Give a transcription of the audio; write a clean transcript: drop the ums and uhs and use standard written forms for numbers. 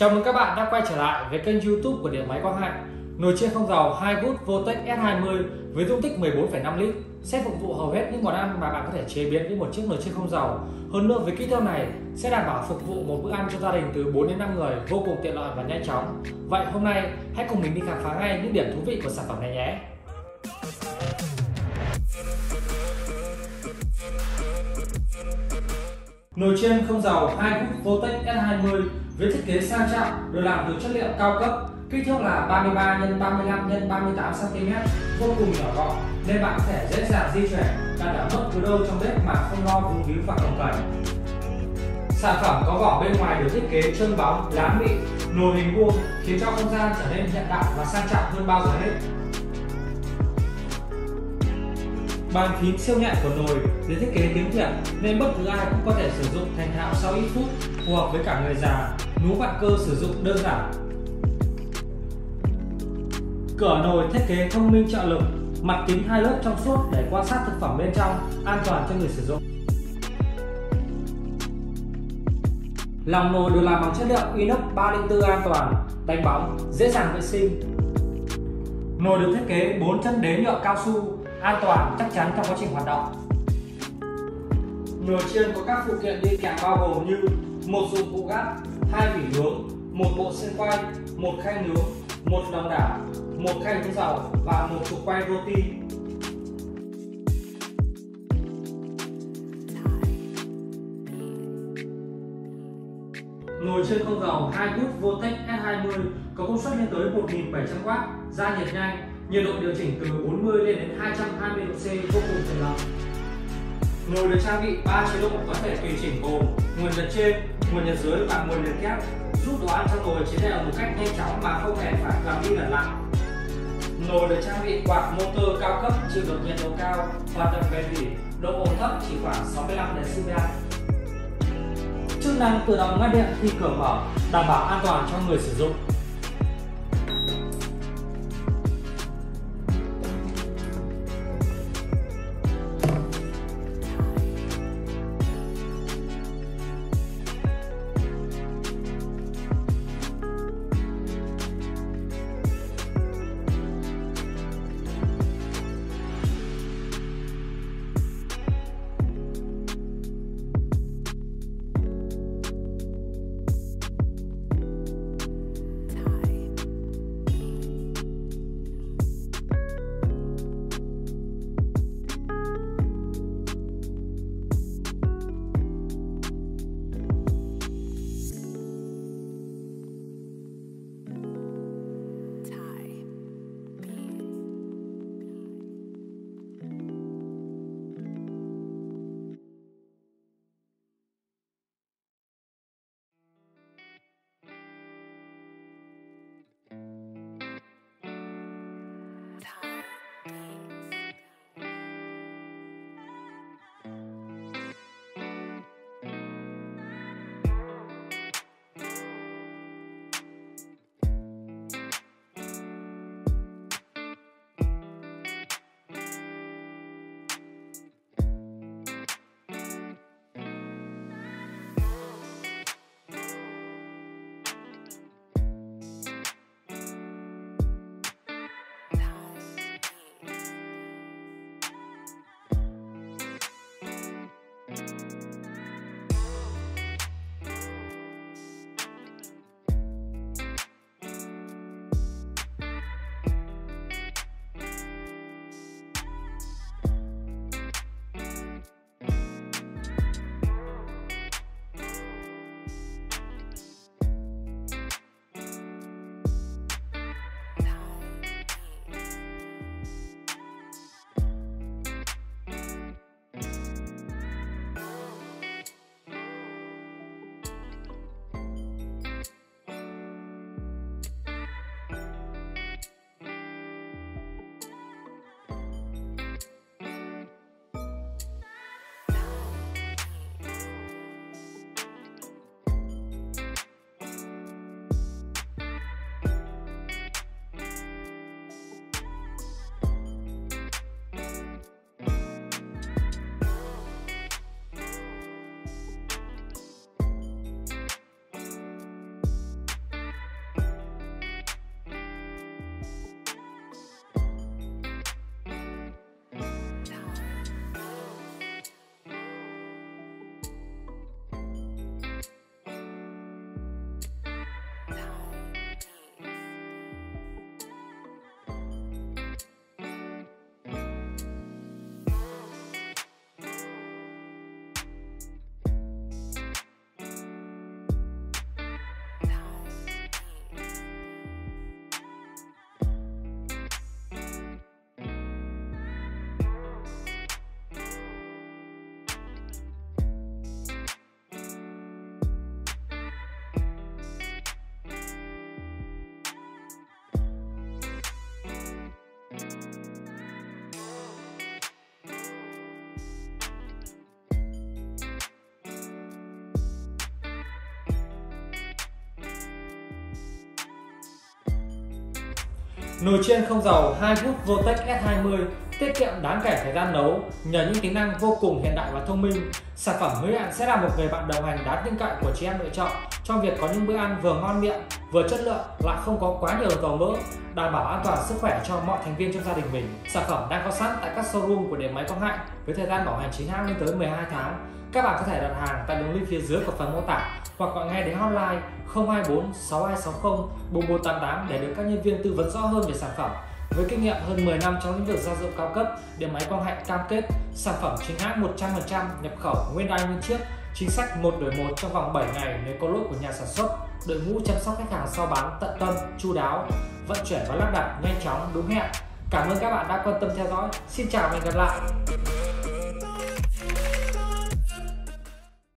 Chào mừng các bạn đã quay trở lại với kênh YouTube của Điện Máy Quang Hạnh. Nồi chiên không dầu 2GOOD Vortex S20 với dung tích 14,5 lít sẽ phục vụ hầu hết những món ăn mà bạn có thể chế biến với một chiếc nồi chiên không dầu. Hơn nữa với kích thước này sẽ đảm bảo phục vụ một bữa ăn cho gia đình từ 4 đến 5 người vô cùng tiện lợi và nhanh chóng. Vậy hôm nay hãy cùng mình đi khám phá ngay những điểm thú vị của sản phẩm này nhé. Nồi chiên không dầu 2GOOD Vortex S20 với thiết kế sang trọng được làm từ chất liệu cao cấp, kích thước là 33 x 35 x 38 cm, vô cùng nhỏ gọn nên bạn có thể dễ dàng di chuyển đặt ở bất cứ đâu trong bếp mà không lo vướng víu và cồng kềnh. Sản phẩm có vỏ bên ngoài được thiết kế trơn bóng, láng mịn, nồi hình vuông khiến cho không gian trở nên hiện đại và sang trọng hơn bao giờ hết. Bàn phím siêu nhẹ của nồi được thiết kế tiếng Việt nên bất cứ ai cũng có thể sử dụng thành thạo sau ít phút, phù hợp với cả người già, núi vặn cơ sử dụng đơn giản. Cửa nồi thiết kế thông minh trợ lực, mặt kính hai lớp trong suốt để quan sát thực phẩm bên trong, an toàn cho người sử dụng. Lòng nồi được làm bằng chất liệu inox 304 an toàn, đánh bóng, dễ dàng vệ sinh. Nồi được thiết kế 4 chân đế nhựa cao su, an toàn, chắc chắn trong quá trình hoạt động. Nồi chiên có các phụ kiện đi kèm bao gồm như một dụng cụ gắp, 2 vỉ nướng, một bộ xiên quay, một khay nướng, một đồng đảo, một khay nướng dầu và một trục quay roti. Nồi chiên không dầu 2GOOD Vortex S20 có công suất lên tới 1700W, ra nhiệt nhanh, nhiệt độ điều chỉnh từ 40 lên đến 220 độ C, vô cùng tiện lợi. Nồi được trang bị 3 chế độ có thể tùy chỉnh gồm nguồn nhiệt trên, nguồn nhiệt dưới và nguồn nhiệt kép, giúp đồ ăn trong nồi chế tạo một cách nhanh chóng mà không hề phải làm đi lật lại. Nồi được trang bị quạt motor cao cấp chịu được nhiệt độ cao, hoạt động bền bỉ, độ ổn thấp chỉ khoảng 65 đến 70A. Chức năng tự động ngắt điện khi cửa mở, đảm bảo an toàn cho người sử dụng. Nồi chiên không dầu 2GOOD Vortex S20 tiết kiệm đáng kể thời gian nấu nhờ những tính năng vô cùng hiện đại và thông minh. Sản phẩm hứa hẹn sẽ là một người bạn đồng hành đáng tin cậy của chị em lựa chọn trong việc có những bữa ăn vừa ngon miệng, vừa chất lượng, lại không có quá nhiều dầu mỡ, đảm bảo an toàn sức khỏe cho mọi thành viên trong gia đình mình. Sản phẩm đang có sẵn tại các showroom của Điện Máy Quang Hạnh với thời gian bảo hành chính hãng lên tới 12 tháng. Các bạn có thể đặt hàng tại đường link phía dưới của phần mô tả hoặc gọi ngay đến hotline 024 6260 4488 để được các nhân viên tư vấn rõ hơn về sản phẩm. Với kinh nghiệm hơn 10 năm trong lĩnh vực gia dụng cao cấp, Điện Máy Quang Hạnh cam kết sản phẩm chính hãng 100%, nhập khẩu nguyên đai nguyên chiếc, chính sách 1 đổi 1 trong vòng 7 ngày nếu có lỗi của nhà sản xuất, đội ngũ chăm sóc khách hàng sau bán tận tâm, chu đáo, vận chuyển và lắp đặt nhanh chóng đúng hẹn. Cảm ơn các bạn đã quan tâm theo dõi. Xin chào và hẹn gặp lại.